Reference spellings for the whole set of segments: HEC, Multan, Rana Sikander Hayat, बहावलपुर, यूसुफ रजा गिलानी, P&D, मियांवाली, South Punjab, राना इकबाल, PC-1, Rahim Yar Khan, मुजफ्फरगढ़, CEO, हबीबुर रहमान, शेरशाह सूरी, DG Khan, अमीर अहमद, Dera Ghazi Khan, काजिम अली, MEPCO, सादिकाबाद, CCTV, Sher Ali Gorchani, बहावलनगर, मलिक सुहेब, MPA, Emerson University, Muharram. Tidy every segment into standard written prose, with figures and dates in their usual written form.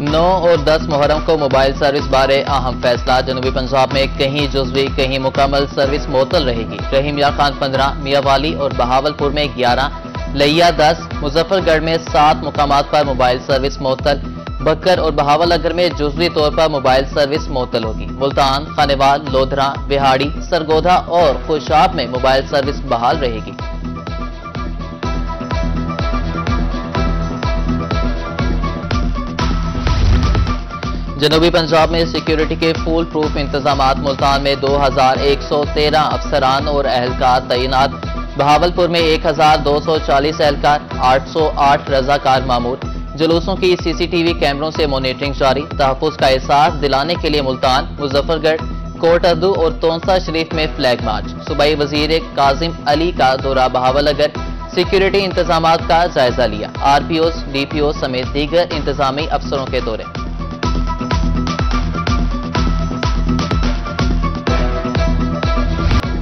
9 और 10 मुहर्रम को mobile service बारे अहम फैसला। जनूबी पंजाब में कहीं जुज़वी कहीं मुकम्मल सर्विस मुअत्तल रहेगी। रहीम यार खान 15, मियांवाली और बहावलपुर में 11, लैया 10, मुजफ्फरगढ़ में 7 मुकामात पर मोबाइल सर्विस मुअत्तल। बक्कर और बहावलनगर में जुज़वी तौर पर मोबाइल सर्विस मुअत्तल होगी। मुल्तान, खानेवाल, लोधरा, बिहाड़ी, सरगोधा और खुशाब में मोबाइल सर्विस बहाल रहेगी। जनूबी पंजाब में सिक्योरिटी के फुल प्रूफ इंतजाम। मुल्तान में 2113 अफसरान और एहलकार तैनात। बहावलपुर में 1240 एहलकार, 808 रजाकार मामूर। जुलूसों की सीसीटीवी कैमरों से मॉनिटरिंग जारी। तहफ़्फ़ुज़ का एहसास दिलाने के लिए मुल्तान, मुजफ्फरगढ़, कोट अद्दू और तोनसा शरीफ में फ्लैग मार्च। सूबाई वजीर काजिम अली का दौरा बहावलनगर, सिक्योरिटी इंतजाम का जायजा लिया। आरपीओस, डीपीओ समेत दीगर इंतजामी अफसरों के दौरे।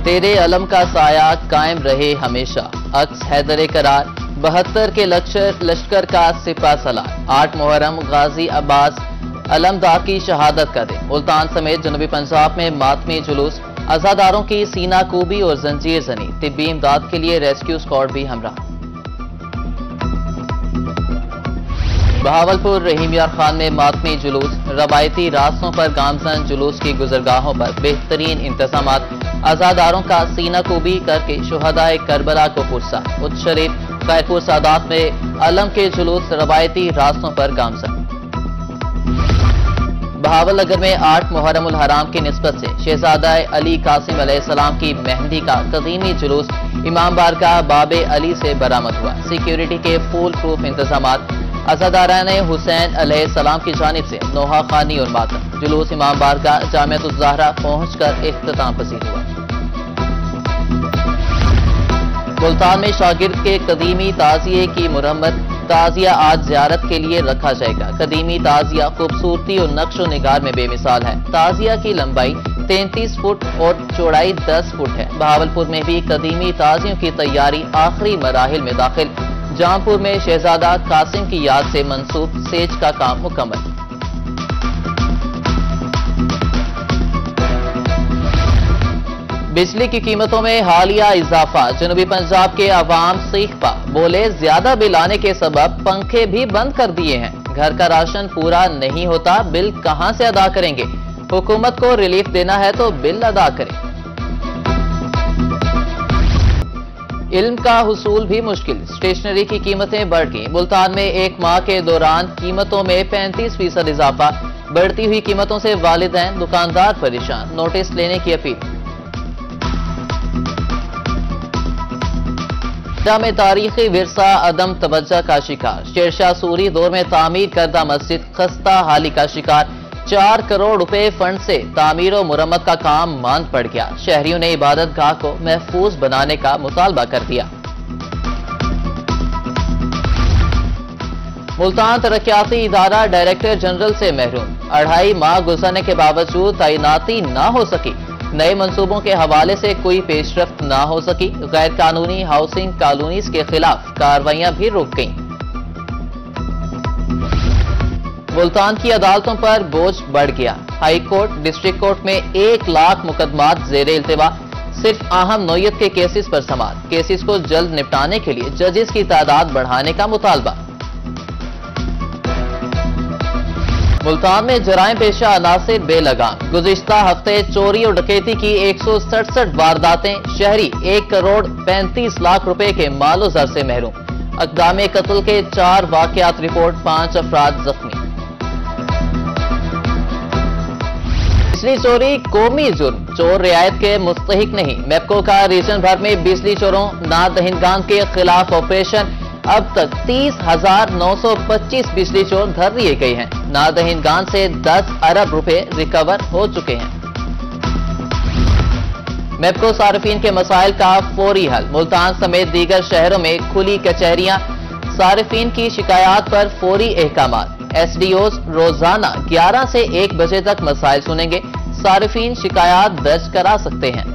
तेरे अलम का साया कायम रहे हमेशा, अक्स हैदर करार। 72 के लश्कर का सिपा सलार। 8 मुहर्रम गाजी अब्बास अलमदार की शहादत का दिन। मुल्तान समेत जनूबी पंजाब में मातमी जुलूस। अजादारों की सीना कूबी और जंजीर जनी। तिब्बी इमदाद के लिए रेस्क्यू स्क्वाड भी हमराह। बहावलपुर रहीम यार खान में मातमी जुलूस। रवायती रास्तों पर गामजन जुलूस की गुजरगाहों पर बेहतरीन इंतजाम। आजादारों का सीना कूबी करके शुहदाए करबला को पुरसा। उच्च शरीफ, कैपुर सादात में अलम के जुलूस। रवायती रास्तों पर गामजन। बहावलनगर में 8 मुहर्रमुल हराम की निस्बत से शहजादा अली कासिम अलैहिस्सलाम की मेहंदी का कदीमी जुलूस इमाम बारगाह बाबे अली से बरामद हुआ। सिक्योरिटी के फूल प्रूफ इंतजाम। अजादारान हुसैन अलैहिस्सलाम की जानिब से नोहा खानी और मातम। जुलूस इमाम बारगाह जामिअतुल ज़हरा पहुंचकर इख्तिताम पसीर हुआ। मुल्तान में शागिर्द के कदीमी ताजिए की मुरम्मत। ताजिया आज ज़ियारत के लिए रखा जाएगा। कदीमी ताजिया खूबसूरती और नक्शो निगार में बेमिसाल है। ताजिया की लंबाई 33 फुट और चौड़ाई 10 फुट है। बहावलपुर में भी कदीमी ताजियों की तैयारी आखिरी मराहिल में दाखिल। जहांपुर में शहजादा कासिम की याद से मंसूब सेज का काम मुकम्मल। बिजली की कीमतों में हालिया इजाफा। जनूबी पंजाब के आवाम सीखपा। बोले ज्यादा बिल आने के सबब पंखे भी बंद कर दिए हैं। घर का राशन पूरा नहीं होता, बिल कहां से अदा करेंगे। हुकूमत को रिलीफ देना है तो बिल अदा करें। इल्म का हुसूल भी मुश्किल। स्टेशनरी की कीमतें बढ़ गई। मुल्तान में 1 माह के दौरान कीमतों में 35% इजाफा। बढ़ती हुई कीमतों से वालिदैन, दुकानदार परेशान। नोटिस लेने की अपील। में तारीखी विरसा अदम तवज्जा का शिकार। शेरशाह सूरी दौर में तामीर करदा मस्जिद खस्ता हाली का शिकार। 4 करोड़ रुपए फंड से तामीर और मुरम्मत का काम मांद पड़ गया। शहरियों ने इबादत गाह को महफूज बनाने का मुतालबा कर दिया। मुल्तान तरक्याती इदारा डायरेक्टर जनरल से महरूम। 2.5 माह गुजरने के बावजूद तैनाती ना हो सकी। नए मंसूबों के हवाले से कोई पेशरफ्त ना हो सकी। गैर कानूनी हाउसिंग कॉलोनीज के खिलाफ कार्रवाइयां भी रुक गईं। मुल्तान की अदालतों पर बोझ बढ़ गया। हाई कोर्ट, डिस्ट्रिक्ट कोर्ट में 1 लाख मुकदमात जेरे इल्तिवा। सिर्फ अहम नौयत के केसेस पर समात। केसेस को जल्द निपटाने के लिए जजेस की तादाद बढ़ाने का मुतालबा। मुल्तान में जराइम पेशा अनासिर बेलगाम। गुज़िश्ता हफ्ते चोरी और डकैती की 167 वारदातें। शहरी 1.35 करोड़ रुपए के मालो ज़र से महरूम। अक़दाम कत्ल के 4 वाक़ियात रिपोर्ट। 5 अफराद जख्मी। बिजली चोरी कौमी जुर्म, चोर रियायत के मुस्तहिक नहीं। मेपको का रीजन भर में बिजली चोरों नादहिंदगान के खिलाफ ऑपरेशन। अब तक 30,925 बिजली चोर धर लिए गए हैं। नादहिंदगान से 10 अरब रुपए रिकवर हो चुके हैं। मेपको सार्फिन के मसाइल का फौरी हल। मुल्तान समेत दीगर शहरों में खुली कचहरियां। सार्फिन की शिकायत पर फौरी अहकाम। एसडीओस रोजाना 11 से 1 बजे तक मसाइल सुनेंगे। सार्फिन शिकायत दर्ज करा सकते हैं।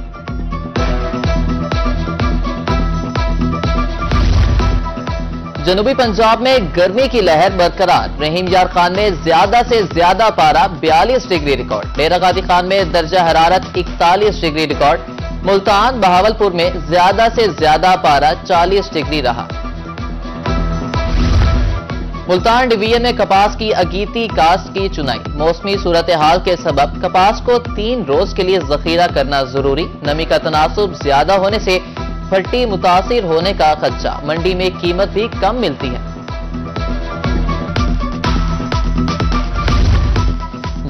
जनूबी पंजाब में गर्मी की लहर बरकरार। रहीम यार खान में ज्यादा से ज्यादा पारा 42 डिग्री रिकॉर्ड। डेरा गाजी खान में दर्जा हरारत 41 डिग्री रिकॉर्ड। मुल्तान बहावलपुर में ज्यादा से ज्यादा पारा 40 डिग्री रहा। मुल्तान डिवीजन में कपास की अगीती काश्त की चुनाई। मौसमी सूरत हाल के सबब कपास को 3 रोज के लिए जखीरा करना जरूरी। नमी का तनासुब ज्यादा होने से फटी मुतासिर होने का खदशा। मंडी में कीमत भी कम मिलती है।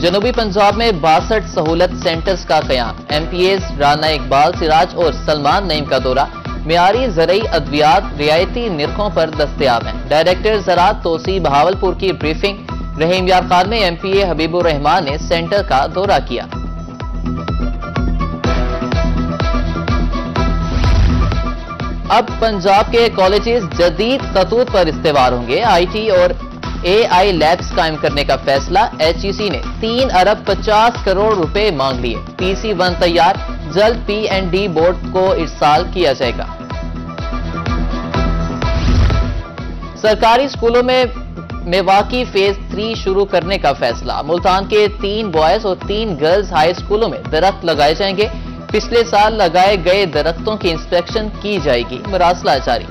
जनूबी पंजाब में 62 सहूलत सेंटर्स का कयाम। MPAs राना इकबाल, सिराज और सलमान नईम का दौरा। मियारी जरई अद्वियात रियायती निरखों पर दस्तयाब हैं। डायरेक्टर ज़राअत तोसी बहावलपुर की ब्रीफिंग। रहीम यार खान में MPA हबीबुर रहमान ने सेंटर का दौरा किया। अब पंजाब के कॉलेजेस जदीद खतूत पर इस्तेवार होंगे। IT और AI लैब्स कायम करने का फैसला। HEC ने 3 अरब 50 करोड़ रुपए मांग लिए। PC-1 तैयार, जल्द P&D बोर्ड को इरसाल किया जाएगा। सरकारी स्कूलों में मेवाकी फेज 3 शुरू करने का फैसला। मुल्तान के 3 बॉयज और 3 गर्ल्स हाई स्कूलों में दरख्त लगाए जाएंगे। पिछले साल लगाए गए दरख्तों की इंस्पेक्शन की जाएगी। मरासला जारी।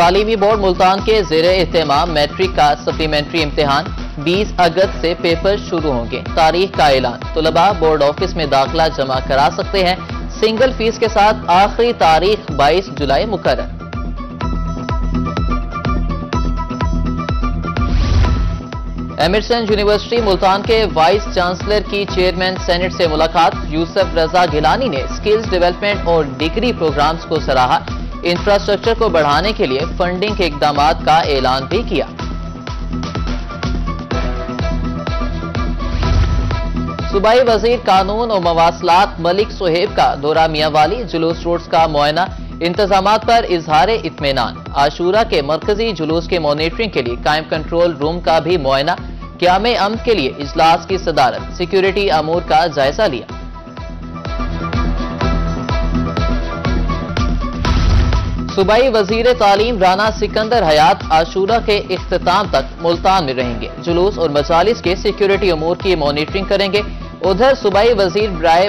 तालीमी बोर्ड मुल्तान के ज़ेरे एहतमाम मैट्रिक का सप्लीमेंट्री इम्तिहान 20 अगस्त से पेपर शुरू होंगे। तारीख का ऐलान। तलबा बोर्ड ऑफिस में दाखिला जमा करा सकते हैं। सिंगल फीस के साथ आखिरी तारीख 22 जुलाई मुकर्रर। एमरसन यूनिवर्सिटी मुल्तान के वाइस चांसलर की चेयरमैन सेनेट से मुलाकात। यूसुफ रजा गिलानी ने स्किल्स डेवलपमेंट और डिग्री प्रोग्राम्स को सराहा। इंफ्रास्ट्रक्चर को बढ़ाने के लिए फंडिंग के इकदाम का ऐलान भी किया। सूबाई वजीर कानून और मवासलात मलिक सुहेब का दौरा मियांवाली। जुलूस रोड्स का मुआयना। इंतजामात पर इजहार इत्मीनान। आशूरा के मरकजी जुलूस के मॉनिटरिंग के लिए कायम कंट्रोल रूम का भी मुआयना। क़यामे अम्न के लिए इजलास की सदारत। सिक्योरिटी अमूर का जायजा लिया। सूबाई वजीर तालीम राना सिकंदर हयात आशूरा के इख्तिताम तक मुल्तान में रहेंगे। जुलूस और मजालिस के सिक्योरिटी अमूर की मॉनिटरिंग करेंगे। उधर सूबाई वजीर ब्राय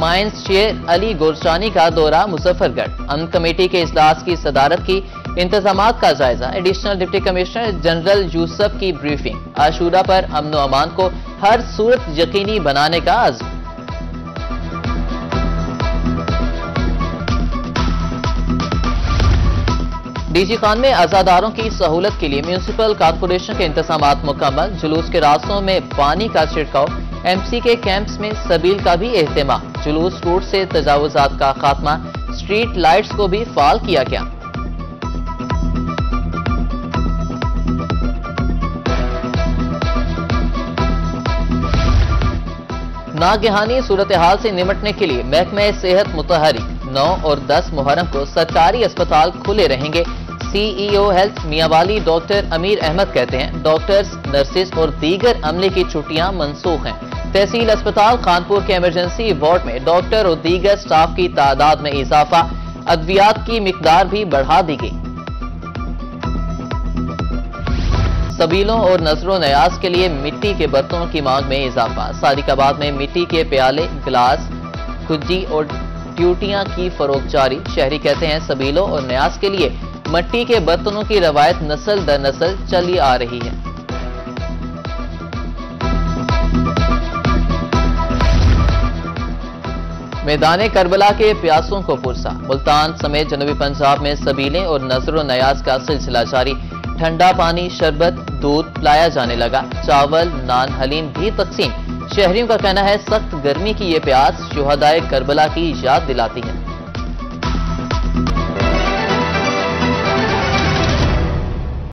माइंस शेर अली गोरचानी का दौरा मुजफ्फरगढ़। अमन कमेटी के इजलास की सदारत की। इंतजामात का जायजा। Additional deputy commissioner general Yusuf की ब्रीफिंग। आशूरा पर अमन व अमान को हर सूरत यकीनी बनाने का अज़्म। DG खान में आजादारों की सहूलत के लिए म्यूनिसिपल कॉर्पोरेशन के इंतजामात मुकम्मल। जुलूस के रास्तों में पानी का छिड़काव। MC के कैंप्स में सबील का भी एहतमाम। जुलूस रूट से तजावुजात का खात्मा। स्ट्रीट लाइट्स को भी फाल किया गया। नागहानी सूरतहाल से निमटने के लिए महकमे सेहत मुतहरिक। 9 और 10 मुहर्रम को सरकारी अस्पताल खुले रहेंगे। CEO हेल्थ मियांवाली डॉक्टर अमीर अहमद कहते हैं डॉक्टर्स, नर्सिस और दीगर अमले की छुट्टियां मनसूख हैं। तहसील अस्पताल खानपुर के इमरजेंसी वार्ड में डॉक्टर और दीगर स्टाफ की तादाद में इजाफा। अद्वियात की मिकदार भी बढ़ा दी गई। सबीलों और नजरो नयाज के लिए मिट्टी के बर्तनों की मांग में इजाफा। सादिकाबाद में मिट्टी के प्याले, गिलास, खुज्जी और ट्यूटियां की फरोख्त जारी। शहरी कहते हैं सबीलों और नयाज के लिए मिट्टी के बर्तनों की रवायत नस्ल दर नस्ल चली आ रही है। मैदान करबला के प्यासों को पुरसा। मुल्तान समेत जनूबी पंजाब में सबीलें और नजरो नयाज का सिलसिला जारी। ठंडा पानी, शरबत, दूध लाया जाने लगा। चावल, नान, हलीम भी तकसीम। शहरियों का कहना है सख्त गर्मी की ये प्यास शुहदाए करबला की याद दिलाती है।